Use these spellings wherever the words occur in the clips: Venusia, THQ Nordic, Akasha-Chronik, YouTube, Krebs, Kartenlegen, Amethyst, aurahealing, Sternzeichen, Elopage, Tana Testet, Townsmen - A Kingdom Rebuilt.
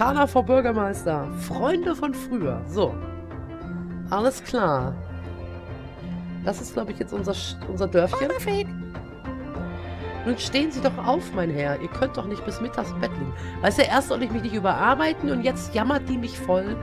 Tana vor Bürgermeister. Freunde von früher. So. Alles klar. Das ist, glaube ich, jetzt unser Dörfchen. Nun stehen Sie doch auf, mein Herr. Ihr könnt doch nicht bis mittags im Bett liegen. Weißt du, erst soll ich mich nicht überarbeiten und jetzt jammert die mich voll.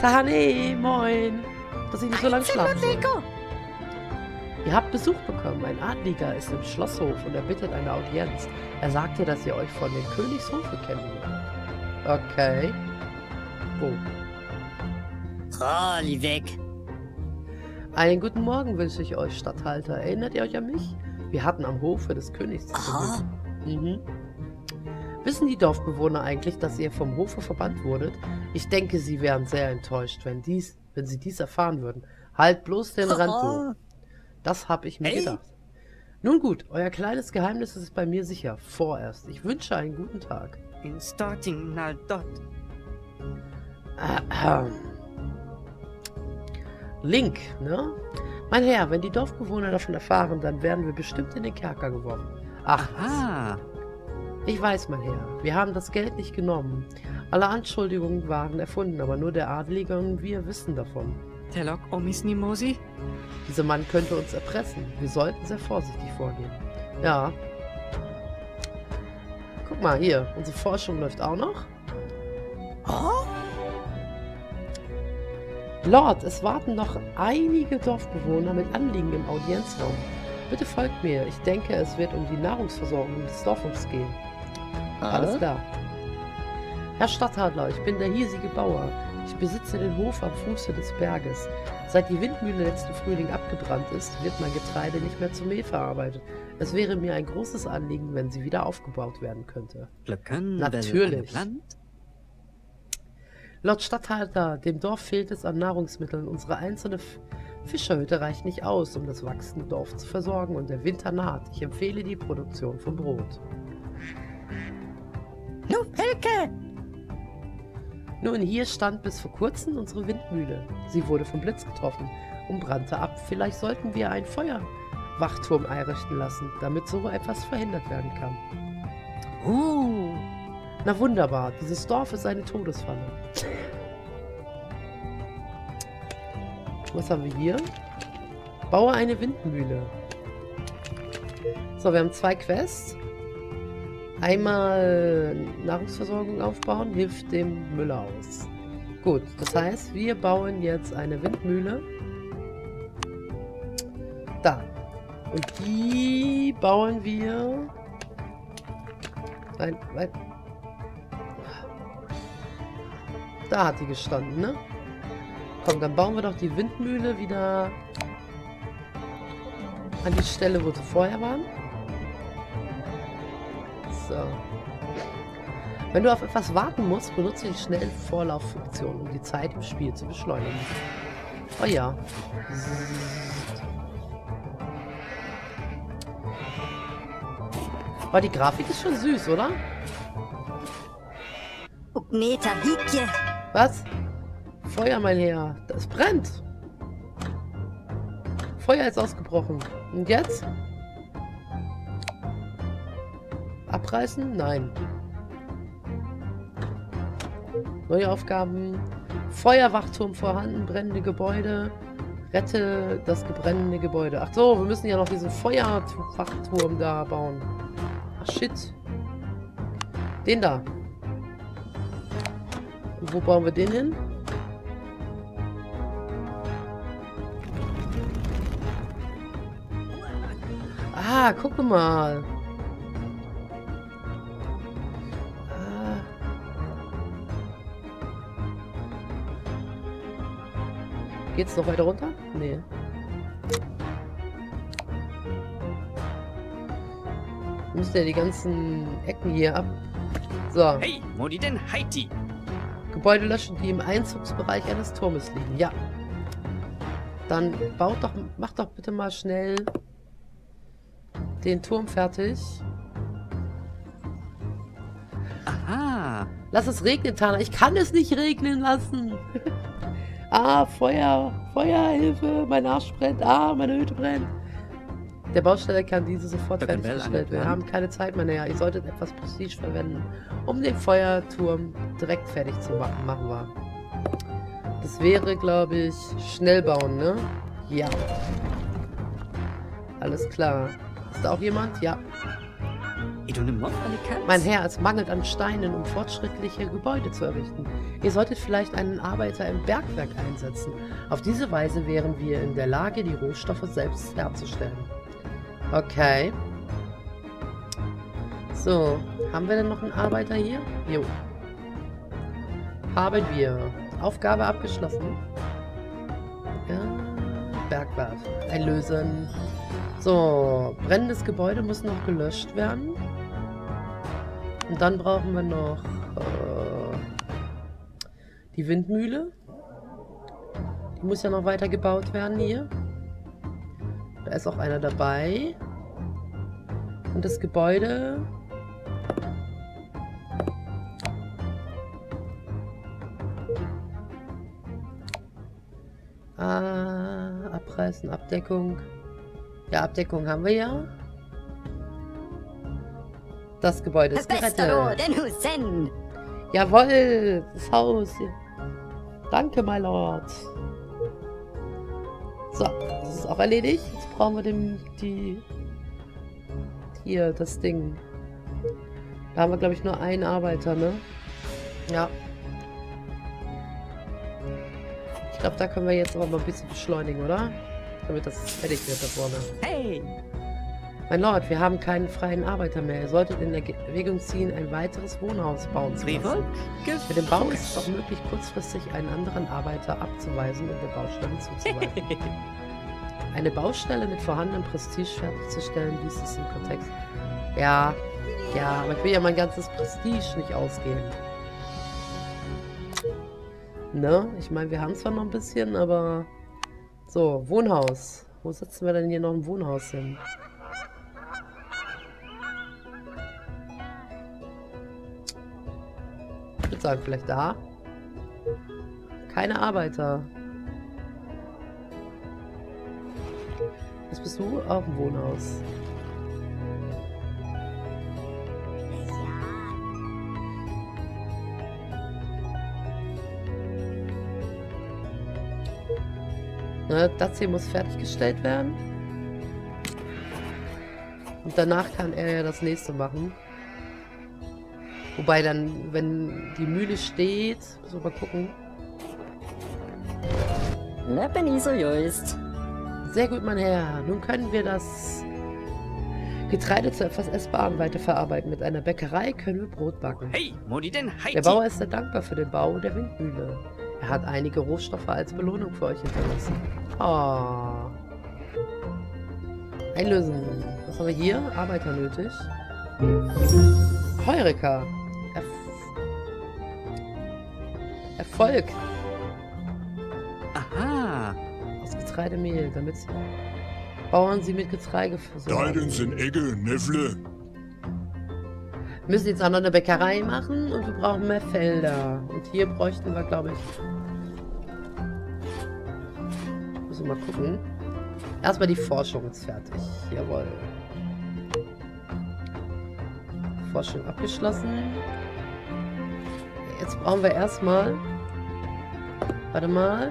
Tane, moin. Dass ich nicht so lange schlafen soll. Ihr habt Besuch bekommen. Ein Adliger ist im Schlosshof und er bittet eine Audienz. Er sagt dir, dass ihr euch von den Königshofe kennenlernt. Okay. Oh. Rolli weg. Einen guten Morgen wünsche ich euch, Statthalter. Erinnert ihr euch an mich? Wir hatten am Hofe des Königs zu besuchen. Wissen die Dorfbewohner eigentlich, dass ihr vom Hofe verbannt wurdet? Ich denke, sie wären sehr enttäuscht, wenn sie dies erfahren würden. Halt bloß den Rand hoch. Das habe ich mir gedacht. Nun gut, euer kleines Geheimnis ist bei mir sicher. Vorerst. Ich wünsche einen guten Tag. In starting now dot. Link, ne? Mein Herr, wenn die Dorfbewohner davon erfahren, dann werden wir bestimmt in den Kerker geworfen. Ach, aha. Ich weiß, mein Herr, wir haben das Geld nicht genommen. Alle Anschuldigungen waren erfunden, aber nur der Adlige und wir wissen davon. Telok Omis Nimosi? Dieser Mann könnte uns erpressen. Wir sollten sehr vorsichtig vorgehen. Ja. Guck mal, hier. Unsere Forschung läuft auch noch. Oh? Lord, es warten noch einige Dorfbewohner mit Anliegen im Audienzraum. Bitte folgt mir. Ich denke, es wird um die Nahrungsversorgung des Dorfes gehen. Alles klar. Herr Statthalter, ich bin der hiesige Bauer. Ich besitze den Hof am Fuße des Berges. Seit die Windmühle letzten Frühling abgebrannt ist, wird mein Getreide nicht mehr zum Mehl verarbeitet. Es wäre mir ein großes Anliegen, wenn sie wieder aufgebaut werden könnte. Natürlich. Laut Statthalter, dem Dorf fehlt es an Nahrungsmitteln. Unsere einzelne Fischerhütte reicht nicht aus, um das wachsende Dorf zu versorgen und der Winter naht. Ich empfehle die Produktion von Brot. No, Helke! Nun, hier stand bis vor kurzem unsere Windmühle. Sie wurde vom Blitz getroffen und brannte ab. Vielleicht sollten wir einen Feuerwachturm einrichten lassen, damit so etwas verhindert werden kann. Na wunderbar, dieses Dorf ist eine Todesfalle. Was haben wir hier? Baue eine Windmühle. So, wir haben zwei Quests. Einmal Nahrungsversorgung aufbauen, hilft dem Müller aus. Gut, das heißt, wir bauen jetzt eine Windmühle. Da. Und die bauen wir... Nein, weit. Da hat die gestanden, ne? Komm, dann bauen wir doch die Windmühle wieder an die Stelle, wo sie vorher waren. So. Wenn du auf etwas warten musst, benutze die schnellen Vorlauffunktion, um die Zeit im Spiel zu beschleunigen. Oh ja. Aber die Grafik ist schon süß, oder? Was? Feuer, mein Herr. Das brennt. Feuer ist ausgebrochen. Und jetzt? Abreißen? Nein. Neue Aufgaben. Feuerwachturm vorhanden, brennende Gebäude. Rette das gebrennende Gebäude. Ach so, wir müssen ja noch diesen Feuerwachturm da bauen. Ach shit. Den da. Und wo bauen wir den hin? Ah, guck mal. Geht's noch weiter runter? Nee. Wir müssen ja die ganzen Ecken hier ab. So. Hey, Modi denn Haiti? Gebäude löschen, die im Einzugsbereich eines Turmes liegen. Ja. Dann baut doch, macht doch bitte mal schnell den Turm fertig. Aha. Lass es regnen, Tana. Ich kann es nicht regnen lassen. Ah, Feuer. Feuer, Hilfe. Mein Arsch brennt. Ah, meine Hütte brennt. Der Bausteller kann diese sofort fertiggestellt werden. Wir haben keine Zeit mehr. Naja, ihr solltet etwas Prestige verwenden, um den Feuerturm direkt fertig zu machen. Das wäre, glaube ich, schnell bauen, ne? Ja. Alles klar. Ist da auch jemand? Ja. Mein Herr, es mangelt an Steinen, um fortschrittliche Gebäude zu errichten. Ihr solltet vielleicht einen Arbeiter im Bergwerk einsetzen. Auf diese Weise wären wir in der Lage, die Rohstoffe selbst herzustellen. Okay. So, haben wir denn noch einen Arbeiter hier? Jo. Haben wir. Aufgabe abgeschlossen. Ja. Bergwerk. Einlösen. So, brennendes Gebäude muss noch gelöscht werden. Und dann brauchen wir noch die Windmühle. Die muss ja noch weiter gebaut werden hier. Da ist auch einer dabei. Und das Gebäude. Ah, abreißen, Abdeckung. Ja, Abdeckung haben wir ja. Das Gebäude ist gerettet. Jawohl, das Haus. Danke, my lord. So, das ist auch erledigt. Jetzt brauchen wir hier, das Ding. Da haben wir, glaube ich, nur einen Arbeiter, ne? Ja. Ich glaube, da können wir jetzt aber mal ein bisschen beschleunigen, oder? Damit das fertig wird da vorne. Hey! Mein Lord, wir haben keinen freien Arbeiter mehr. Ihr solltet in Erwägung ziehen, ein weiteres Wohnhaus bauen zu lassen. Mit dem Bau ist es auch möglich, kurzfristig einen anderen Arbeiter abzuweisen und eine Baustelle zuzuweisen. Eine Baustelle mit vorhandenem Prestige fertigzustellen, dies ist im Kontext. Ja, ja, aber ich will ja mein ganzes Prestige nicht ausgeben. Ne? Ich meine, wir haben zwar noch ein bisschen, aber... So, Wohnhaus. Wo setzen wir denn hier noch ein Wohnhaus hin? Ich würde sagen, vielleicht da. Keine Arbeiter. Was bist du? Auch ein Wohnhaus. Das hier muss fertiggestellt werden. Und danach kann er ja das nächste machen. Wobei dann, wenn die Mühle steht, müssen wir mal gucken. Sehr gut, mein Herr. Nun können wir das Getreide zu etwas Essbarem weiterverarbeiten. Mit einer Bäckerei können wir Brot backen. Der Bauer ist sehr dankbar für den Bau der Windmühle. Er hat einige Rohstoffe als Belohnung für euch hinterlassen. Oh. Einlösen. Was haben wir hier? Arbeiter nötig. Heureka. Erfolg. Aha. Aus Getreidemehl, damit sie... Bauern sie mit Getreide versorgen. Wir müssen jetzt auch noch eine Bäckerei machen und wir brauchen mehr Felder. Und hier bräuchten wir, glaube ich... Müssen wir mal gucken. Erstmal die Forschung ist fertig. Jawohl. Forschung abgeschlossen. Jetzt brauchen wir erstmal... Warte mal.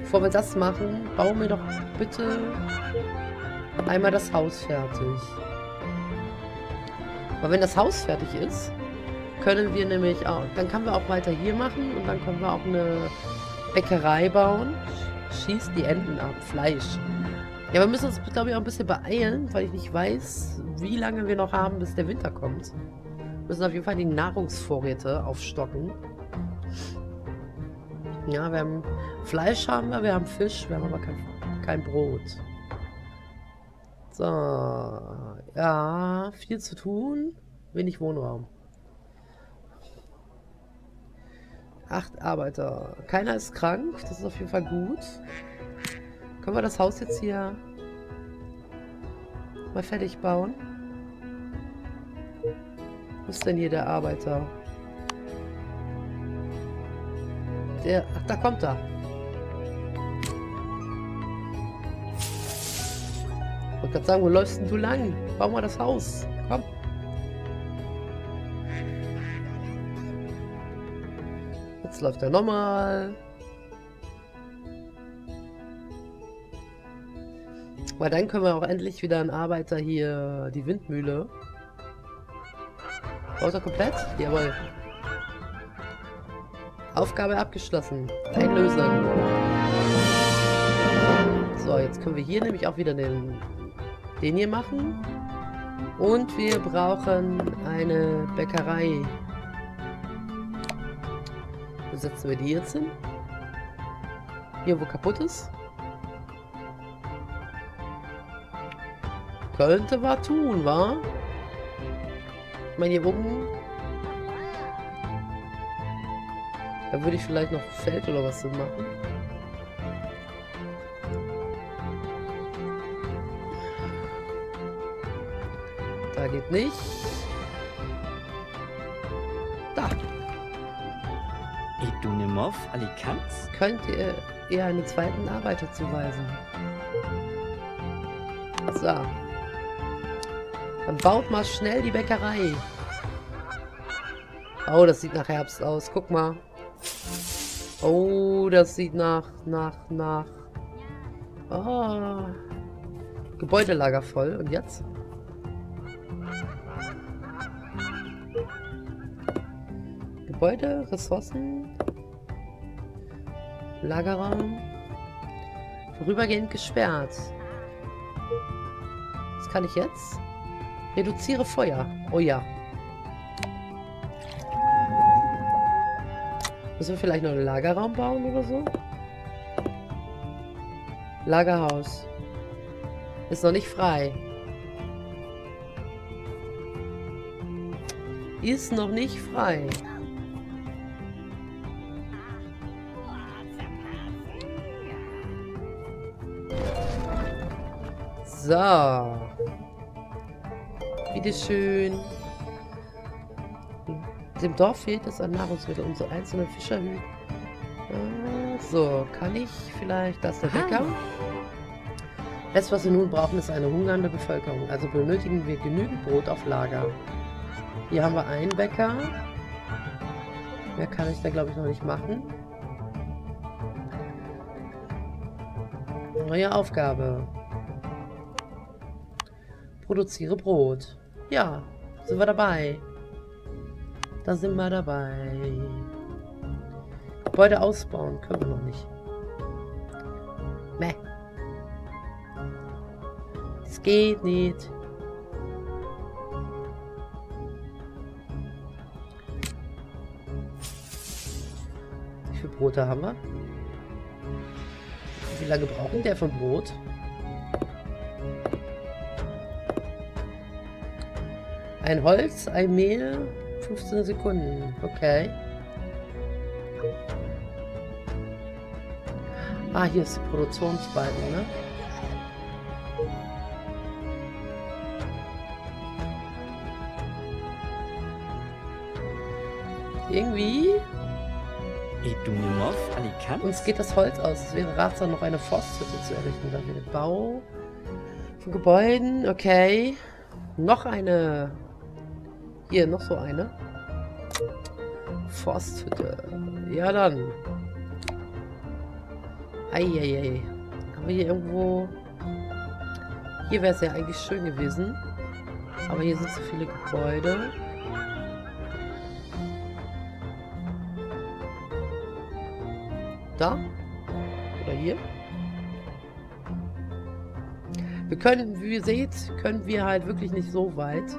Bevor wir das machen, bauen wir doch bitte einmal das Haus fertig. Aber wenn das Haus fertig ist, können wir nämlich auch... Dann können wir auch weiter hier machen und dann können wir auch eine Bäckerei bauen. Schießt die Enten ab. Fleisch. Ja, wir müssen uns, glaube ich, auch ein bisschen beeilen, weil ich nicht weiß, wie lange wir noch haben, bis der Winter kommt. Wir müssen auf jeden Fall die Nahrungsvorräte aufstocken. Ja, wir haben... Fleisch haben wir haben Fisch, wir haben aber kein Brot. So, ja, viel zu tun, wenig Wohnraum. 8 Arbeiter. Keiner ist krank, das ist auf jeden Fall gut. Können wir das Haus jetzt hier mal fertig bauen? Wo ist denn hier der Arbeiter? Ach, da kommt er. gerade sagen, wo läufst denn du lang? Bau mal das Haus. Komm. Jetzt läuft er nochmal. Weil dann können wir auch endlich wieder einen Arbeiter hier, die Windmühle. Baut er komplett? Jawohl. Aufgabe abgeschlossen. Einlösen. So, jetzt können wir hier nämlich auch wieder den hier machen. Und wir brauchen eine Bäckerei. Wo setzen wir die jetzt hin? Hier, wo kaputt ist? Könnte was tun, wa? Ich meine, hier oben. Da würde ich vielleicht noch Feld oder was so machen. Da geht nicht. Da. Edunimov, Alicants? Könnt ihr eher einen zweiten Arbeiter zuweisen? So. Dann baut mal schnell die Bäckerei. Oh, das sieht nach Herbst aus. Guck mal. Oh, das sieht nach. Oh. Gebäudelager voll. Und jetzt? Gebäude, Ressourcen. Lagerraum. Vorübergehend gesperrt. Was kann ich jetzt? Reduziere Feuer. Oh ja. Müssen wir vielleicht noch einen Lagerraum bauen oder so? Lagerhaus. Ist noch nicht frei. Ist noch nicht frei. So. Bitteschön. Dem Dorf fehlt es an Nahrungsmitteln. Unsere einzelnen Fischer hüten. So, kann ich vielleicht das da weghauen? Das, was wir nun brauchen, ist eine hungernde Bevölkerung. Also benötigen wir genügend Brot auf Lager. Hier haben wir einen Bäcker. Mehr kann ich da, glaube ich, noch nicht machen. Neue Aufgabe. Produziere Brot. Ja, sind wir dabei. Da sind wir dabei. Gebäude ausbauen können wir noch nicht. Meh. Das geht nicht. Wie viele Brote haben wir? Wie lange brauchen der von Brot? Ein Holz, ein Mehl, 15 Sekunden. Okay. Ah, hier ist die Produktionsbalken, ne? Irgendwie. Uns geht das Holz aus. Es wäre ratsam, noch eine Forsthütte zu errichten. Dann den Bau von Gebäuden. Okay. Noch eine. Hier, noch so eine. Forsthütte. Ja, dann. Eieiei. Haben wir hier irgendwo... Hier wäre es ja eigentlich schön gewesen. Aber hier sind so viele Gebäude. Da? Oder hier? Wir können, wie ihr seht, können wir halt wirklich nicht so weit...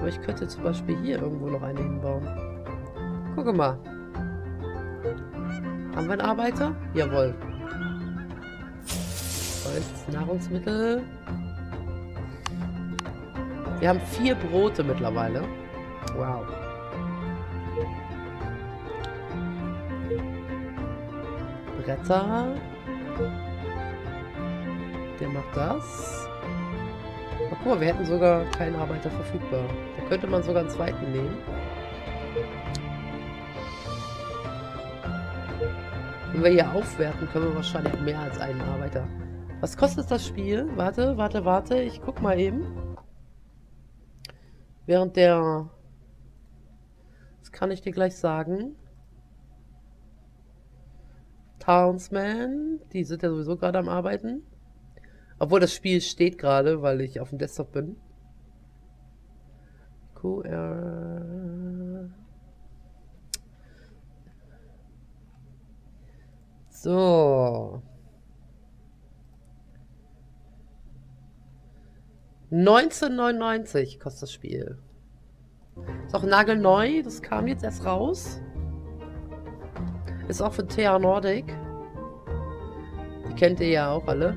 Aber ich könnte zum Beispiel hier irgendwo noch eine hinbauen. Guck mal. Haben wir einen Arbeiter? Jawohl. Holz, Nahrungsmittel. Wir haben 4 Brote mittlerweile. Wow. Bretter. Der macht das. Ach, guck mal, wir hätten sogar keinen Arbeiter verfügbar. Da könnte man sogar einen zweiten nehmen. Wenn wir hier aufwerten, können wir wahrscheinlich mehr als einen Arbeiter Was kostet das Spiel? Warte, warte, warte. Ich guck mal eben. Während der... Das kann ich dir gleich sagen. Townsmen. Die sind ja sowieso gerade am Arbeiten. Obwohl das Spiel steht gerade, weil ich auf dem Desktop bin. QR... So. 19,99 kostet das Spiel. Ist auch nagelneu, das kam jetzt erst raus. Ist auch von THQ Nordic. Die kennt ihr ja auch alle.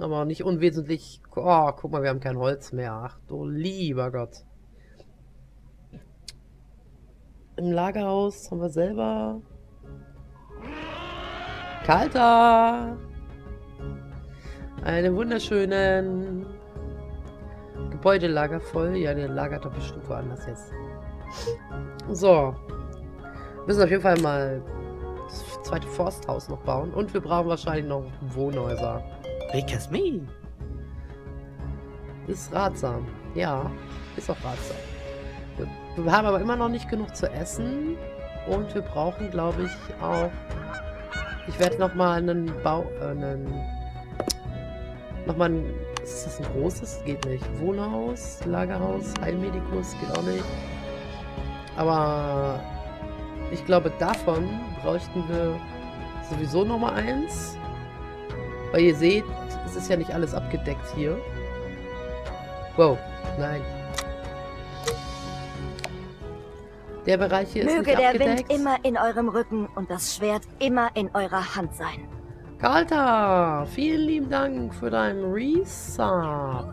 Aber nicht unwesentlich. Oh, guck mal, wir haben kein Holz mehr. Ach du lieber Gott. Im Lagerhaus haben wir selber. Kalter! Einen wunderschönen Gebäudelager voll. Ja, der lagert doch bestimmt woanders jetzt. So. Wir müssen auf jeden Fall mal das zweite Forsthaus noch bauen. Und wir brauchen wahrscheinlich noch Wohnhäuser. Because me. Ist ratsam. Ja, ist auch ratsam. Wir haben aber immer noch nicht genug zu essen. Und wir brauchen, glaube ich, auch... Ich werde nochmal einen Bau... Nochmal, ist das ein großes? Geht nicht. Wohnhaus, Lagerhaus, Heilmedikus, geht auch nicht. Aber ich glaube, davon bräuchten wir sowieso nochmal eins. Weil ihr seht, es ist ja nicht alles abgedeckt hier. Wow, nein. Der Bereich hier ist nicht abgedeckt. Möge der Wind immer in eurem Rücken und das Schwert immer in eurer Hand sein. Kalter, vielen lieben Dank für deinen Resub.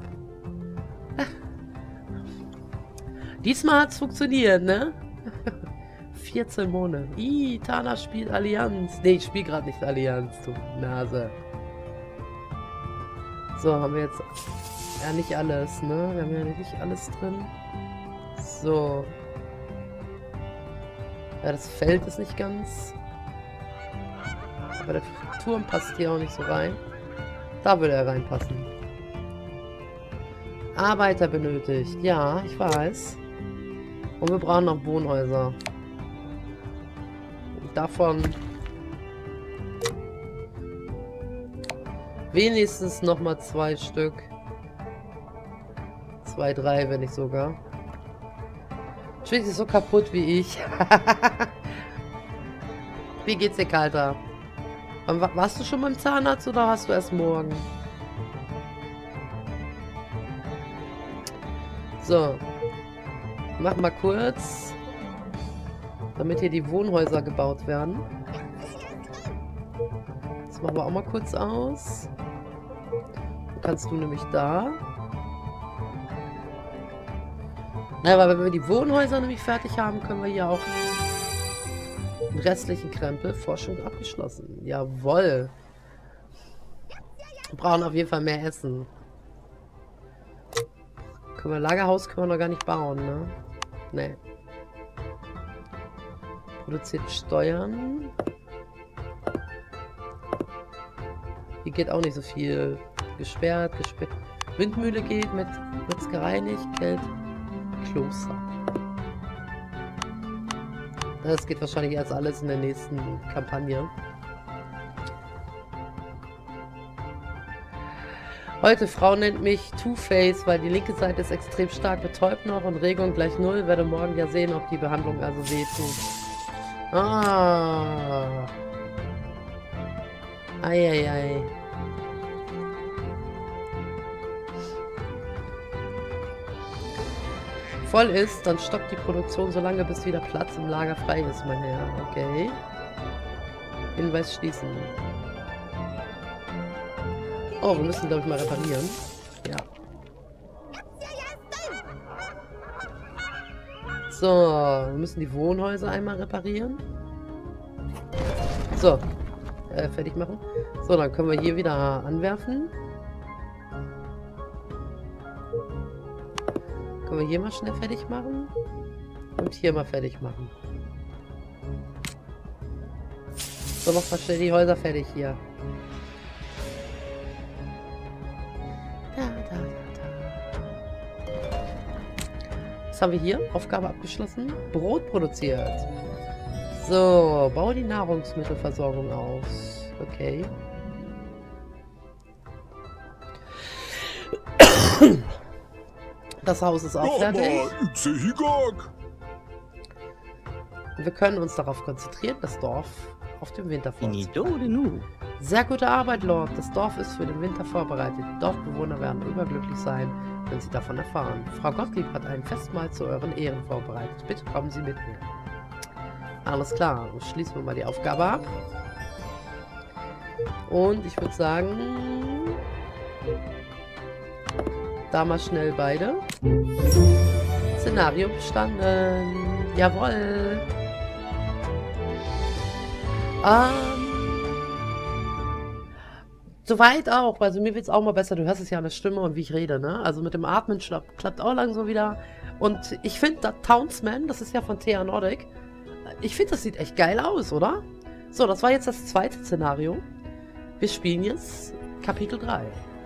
Diesmal hat es funktioniert, ne? 14 Monate. Ih, Tana spielt Allianz. Ne, ich spiele gerade nicht Allianz, du Nase. So, haben wir jetzt... Ja, nicht alles, ne? Wir haben ja nicht alles drin. So. Ja, das Feld ist nicht ganz... Aber der Turm passt hier auch nicht so rein. Da würde er reinpassen. Arbeiter benötigt. Ja, ich weiß. Und wir brauchen noch Wohnhäuser. Und davon... wenigstens nochmal 2 Stück. 2, 3, wenn nicht sogar. Schwing ist so kaputt wie ich. Wie geht's dir, Kalter? Warst du schon beim Zahnarzt oder hast du erst morgen? So. Mach mal kurz. Damit hier die Wohnhäuser gebaut werden. Das machen wir auch mal kurz aus. Dann kannst du nämlich da. Naja, aber wenn wir die Wohnhäuser nämlich fertig haben, können wir hier auch... restlichen Krempel. Forschung abgeschlossen. Jawohl. Wir brauchen auf jeden Fall mehr Essen. Können wir Lagerhaus können wir noch gar nicht bauen, ne? Ne. Produziert Steuern. Hier geht auch nicht so viel. Gesperrt, gesperrt. Windmühle geht mit Metzgerei nicht. Geld. Kloster. Das geht wahrscheinlich erst alles in der nächsten Kampagne. Heute, Frau nennt mich Two-Face, weil die linke Seite ist extrem stark betäubt noch und Regung gleich 0. Werde morgen ja sehen, ob die Behandlung also wehtut. Ah. Eieiei. Voll ist, dann stoppt die Produktion so lange, bis wieder Platz im Lager frei ist, mein Herr. Okay. Hinweis schließen. Oh, wir müssen, glaube ich, mal reparieren. Ja. So, wir müssen die Wohnhäuser einmal reparieren. So. Fertig machen. So, dann können wir hier wieder anwerfen. Können wir hier mal schnell fertig machen? Und hier mal fertig machen. So, mach mal schnell die Häuser fertig hier. Was haben wir hier? Aufgabe abgeschlossen. Brot produziert. So, baue die Nahrungsmittelversorgung aus. Okay. Das Haus ist auch fertig. Wir können uns darauf konzentrieren, das Dorf auf dem Winter vorzubereiten. Sehr gute Arbeit, Lord. Das Dorf ist für den Winter vorbereitet. Die Dorfbewohner werden überglücklich sein, wenn sie davon erfahren. Frau Gottlieb hat ein Festmahl zu euren Ehren vorbereitet. Bitte kommen Sie mit mir. Alles klar. Und schließen wir mal die Aufgabe ab. Und ich würde sagen, da mal schnell beide. Szenario bestanden. Jawohl. Soweit auch. Also mir wird es auch mal besser. Du hörst es ja an der Stimme und wie ich rede, ne? Also mit dem Atmen klappt auch langsam wieder. Und ich finde, das Townsman, das ist ja von THQ Nordic, ich finde, das sieht echt geil aus, oder? So, das war jetzt das zweite Szenario. Wir spielen jetzt Kapitel 3.